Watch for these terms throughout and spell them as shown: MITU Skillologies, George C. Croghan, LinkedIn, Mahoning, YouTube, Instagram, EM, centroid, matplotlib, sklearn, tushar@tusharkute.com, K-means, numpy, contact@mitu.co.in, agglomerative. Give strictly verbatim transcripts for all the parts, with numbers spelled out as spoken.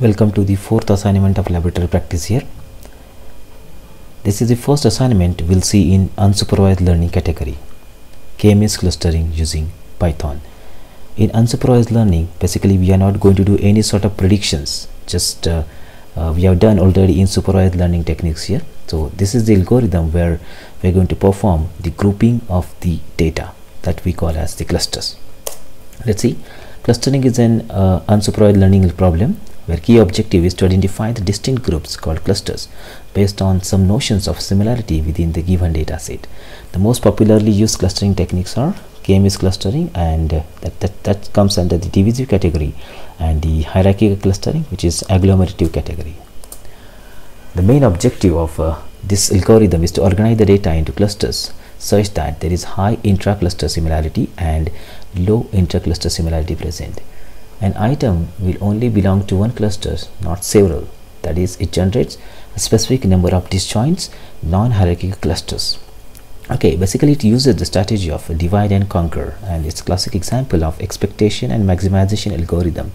Welcome to the fourth assignment of laboratory practice here. This is the first assignment we'll see in unsupervised learning category, K-means clustering using Python. In unsupervised learning, basically we are not going to do any sort of predictions, just uh, uh, we have done already in supervised learning techniques here. So this is the algorithm where we are going to perform the grouping of the data that we call as the clusters. Let's see. Clustering is an uh, unsupervised learning problem where key objective is to identify the distinct groups called clusters based on some notions of similarity within the given data set. The most popularly used clustering techniques are K-means clustering, and uh, that, that, that comes under the divisive category, and the hierarchical clustering, which is agglomerative category. The main objective of uh, this algorithm is to organize the data into clusters such that there is high intra-cluster similarity and low intra-cluster similarity present. An item will only belong to one cluster, not several. That is, it generates a specific number of disjoint, non-hierarchical clusters. Okay, basically it uses the strategy of divide and conquer, and it's classic example of expectation and maximization algorithm,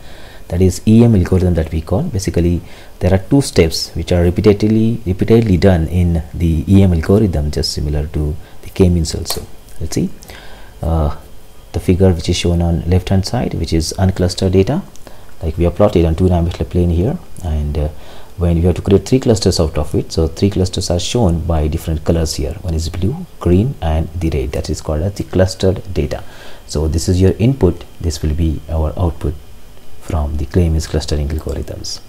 that is E M algorithm that we call. Basically there are two steps which are repeatedly repeatedly done in the E M algorithm, just similar to the K-means also. Let's see. Uh, the figure which is shown on left hand side, which is unclustered data, like we have plotted on two dimensional plane here, and uh, when we have to create three clusters out of it, so three clusters are shown by different colors here. One is blue, green and the red. That is called as the clustered data. So this is your input, this will be our output from the K-means clustering algorithms.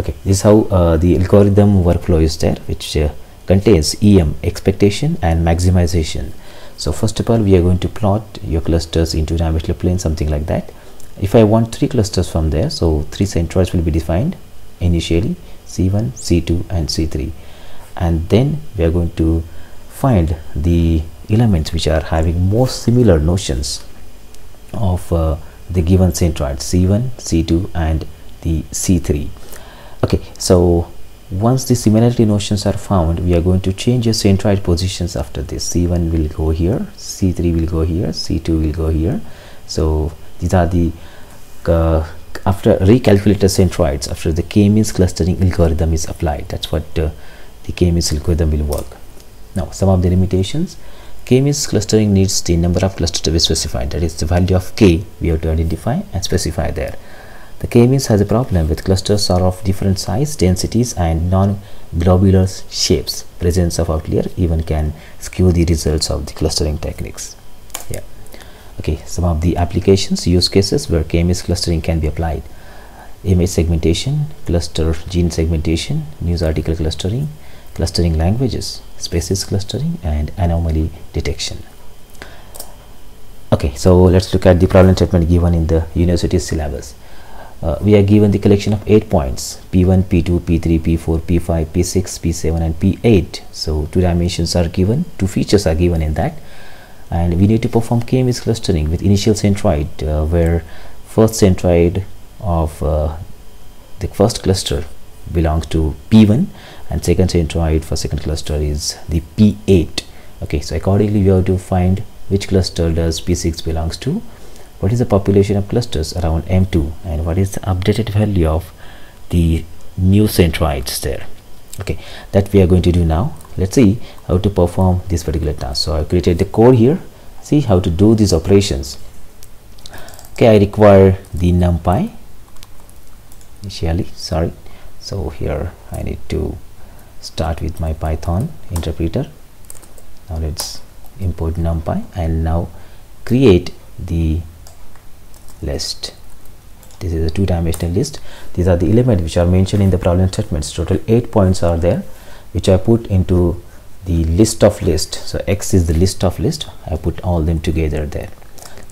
Okay, this is how uh, the algorithm workflow is there, which uh, contains E M, expectation and maximization. So first of all, we are going to plot your clusters into dimensional plane, something like that. If I want three clusters from there, so three centroids will be defined initially, C one, C two and C three, and then we are going to find the elements which are having more similar notions of uh, the given centroid, C one, C two and the C three. Okay, so once the similarity notions are found, we are going to change your centroid positions after this. C one will go here, C three will go here, C two will go here. So these are the uh, after recalculated centroids after the K-means clustering algorithm is applied. That's what uh, the K-means algorithm will work. Now some of the limitations. K-means clustering needs the number of clusters to be specified, that is the value of K we have to identify and specify there. The K-means has a problem with clusters are of different size, densities and non-globular shapes. Presence of outlier even can skew the results of the clustering techniques. Yeah. Okay, some of the applications, use cases where K-means clustering can be applied. Image segmentation, cluster gene segmentation, news article clustering, clustering languages, spaces clustering and anomaly detection. Okay, so let's look at the problem statement given in the university syllabus. Uh, we are given the collection of eight points, P one, P two, P three, P four, P five, P six, P seven and P eight. So two dimensions are given, two features are given in that, and we need to perform K-means clustering with initial centroid, uh, where first centroid of uh, the first cluster belongs to P one and second centroid for second cluster is the P eight. Okay, so accordingly we have to find which cluster does P six belongs to, what is the population of clusters around M two, and what is the updated value of the new centroids there. Okay, that we are going to do now. Let's see how to perform this particular task. So I created the code here. See how to do these operations. Okay, I require the numpy initially, sorry. So here I need to start with my Python interpreter. Now let's import numpy and now create the list. This is a two-dimensional list. These are the elements which are mentioned in the problem statements. Total eight points are there, which I put into the list of list. So X is the list of list. I put all them together there.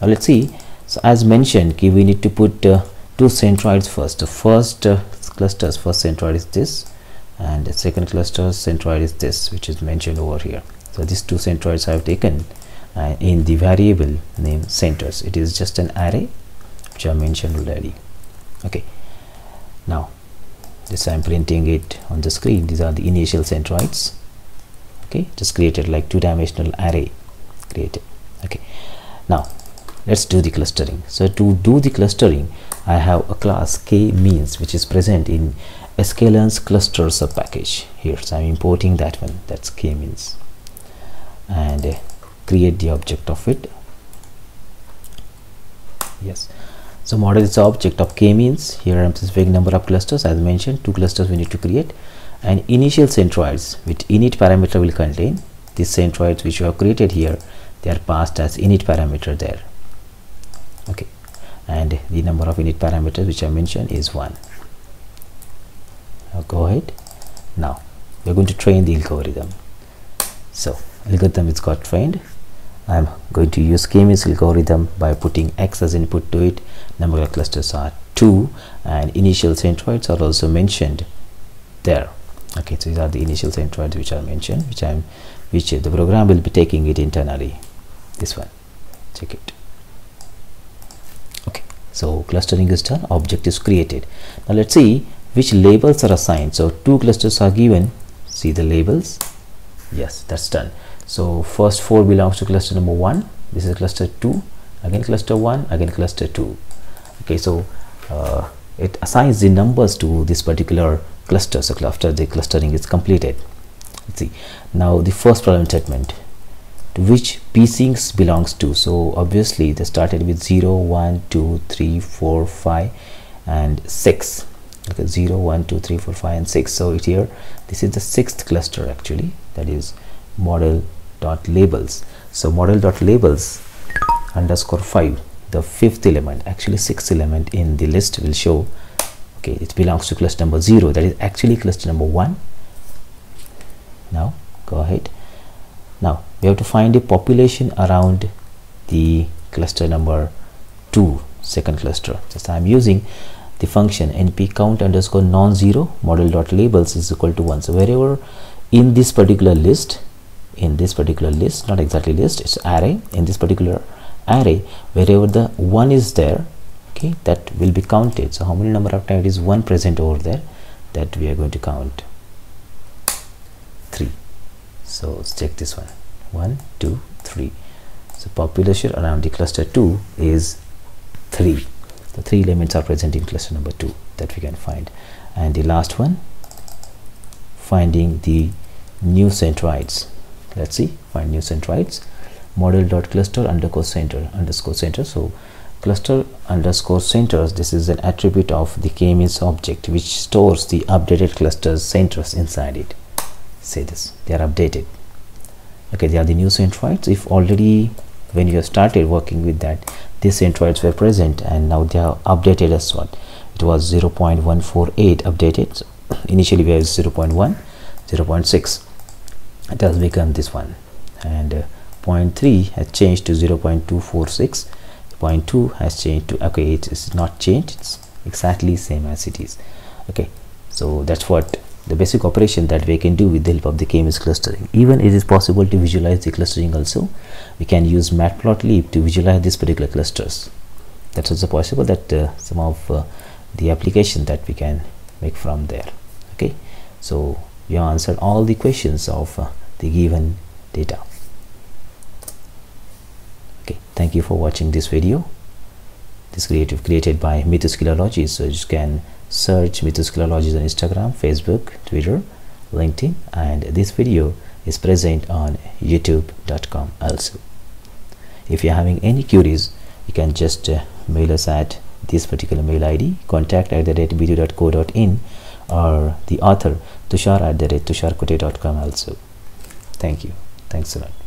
Now let's see. So as mentioned, we need to put uh, two centroids first. The first uh, clusters first centroid is this, and the second cluster centroid is this, which is mentioned over here. So these two centroids I have taken uh, in the variable name centers. It is just an array which I mentioned already. Okay, now this I am printing it on the screen. These are the initial centroids. Okay, just created like two-dimensional array created. Okay, now Let's do the clustering. So to do the clustering, I have a class K-means which is present in sklearns cluster sub package. Here, so I'm importing that one, that's K-means, and uh, create the object of it. Yes, so model is the object of K-means. Here I am specifying number of clusters. As mentioned, two clusters we need to create, and initial centroids with init parameter will contain these centroids which you have created here. They are passed as init parameter there. Okay, and the number of init parameters which I mentioned is one. Now go ahead. Now we are going to train the algorithm. So algorithm is got trained. I am going to use K-means algorithm by putting x as input to it. Number of clusters are two, and initial centroids are also mentioned there. Okay, so these are the initial centroids which are mentioned, which I am, which the program will be taking it internally. This one, check it. Okay, so clustering is done. Object is created. Now let's see which labels are assigned. So two clusters are given. See the labels. Yes, that's done. So first four belongs to cluster number one. This is cluster two, again cluster one, again cluster two. Okay, so uh, it assigns the numbers to this particular cluster. So after the clustering is completed, let's see now the first problem statement, to which psyncs belongs to. So obviously they started with zero one two three four five and six. Okay, zero one two three four five and six. So it here, this is the sixth cluster actually, that is model dot labels. So model dot labels underscore five, the fifth element, actually sixth element in the list will show. Okay, it belongs to cluster number zero, that is actually cluster number one. Now go ahead. Now we have to find a population around the cluster number two, second cluster. Just I'm using the function np count underscore non-zero model dot labels is equal to one. So wherever in this particular list, in this particular list, not exactly list, it's array, in this particular array, wherever the one is there, okay, that will be counted. So how many number of times is one present over there, that we are going to count three. So let's check this one, one two three. So population around the cluster two is three. The three elements are present in cluster number two that we can find. And the last one, finding the new centroids. Let's see, find new centroids. Model dot cluster underscore center underscore center. So cluster underscore centers, this is an attribute of the K-means object which stores the updated clusters centers inside it. Say this, they are updated. Okay, they are the new centroids. If already when you have started working with that, these centroids were present, and now they are updated as what it was, zero point one four eight updated. So initially we have zero point one, zero point six. It has become this one, and uh, zero point three has changed to zero point two four six, zero point two has changed to, okay, it is not changed, it's exactly same as it is. Okay, so that's what the basic operation that we can do with the help of the K-means clustering. Even it is possible to visualize the clustering also. We can use matplotlib to visualize these particular clusters. That's also possible, that uh, some of uh, the application that we can make from there. Okay, so you answered all the questions of uh, the given data. Okay, thank you for watching this video. This creative created by M I T U Skillologies. So you can search M I T U Skillologies on Instagram, Facebook, Twitter, LinkedIn, and this video is present on youtube dot com also. If you're having any queries, you can just uh, mail us at this particular mail I D, contact at mitu dot co dot in, or the author tushar at tusharkute dot com also. Thank you. Thanks a lot.